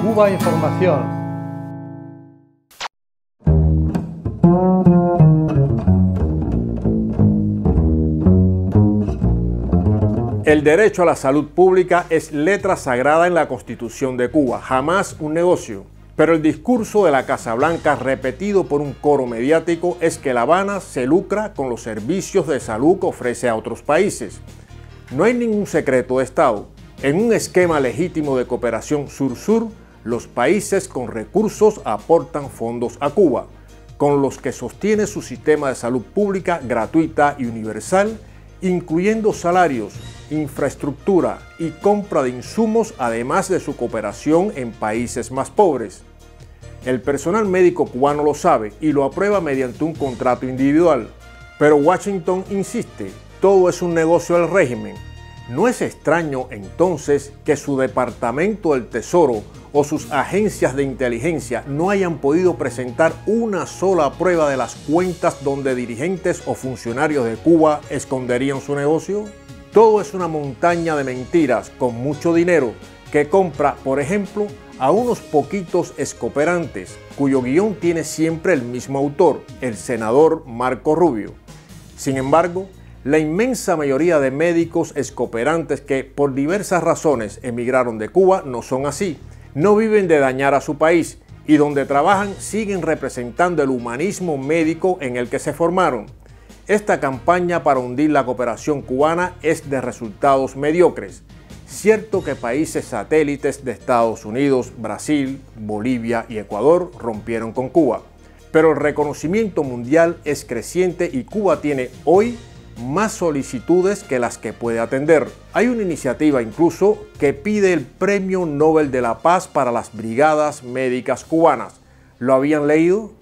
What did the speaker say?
Cuba Información. El derecho a la salud pública es letra sagrada en la Constitución de Cuba, jamás un negocio. Pero el discurso de la Casa Blanca, repetido por un coro mediático, es que La Habana se lucra con los servicios de salud que ofrece a otros países. No hay ningún secreto de Estado. En un esquema legítimo de cooperación sur-sur, los países con recursos aportan fondos a Cuba, con los que sostiene su sistema de salud pública gratuita y universal, incluyendo salarios, infraestructura y compra de insumos, además de su cooperación en países más pobres. El personal médico cubano lo sabe y lo aprueba mediante un contrato individual. Pero Washington insiste, todo es un negocio del régimen. No es extraño entonces que su Departamento del Tesoro o sus agencias de inteligencia no hayan podido presentar una sola prueba de las cuentas donde dirigentes o funcionarios de Cuba esconderían su negocio. Todo es una montaña de mentiras con mucho dinero que compra, por ejemplo, a unos poquitos excooperantes, cuyo guión tiene siempre el mismo autor, el senador Marco Rubio. Sin embargo, la inmensa mayoría de médicos excooperantes que por diversas razones emigraron de Cuba no son así. No viven de dañar a su país y donde trabajan siguen representando el humanismo médico en el que se formaron. Esta campaña para hundir la cooperación cubana es de resultados mediocres. Cierto que países satélites de Estados Unidos, Brasil, Bolivia y Ecuador rompieron con Cuba, pero el reconocimiento mundial es creciente y Cuba tiene hoy más solicitudes que las que puede atender. Hay una iniciativa incluso que pide el Premio Nobel de la Paz para las Brigadas Médicas Cubanas. ¿Lo habían leído?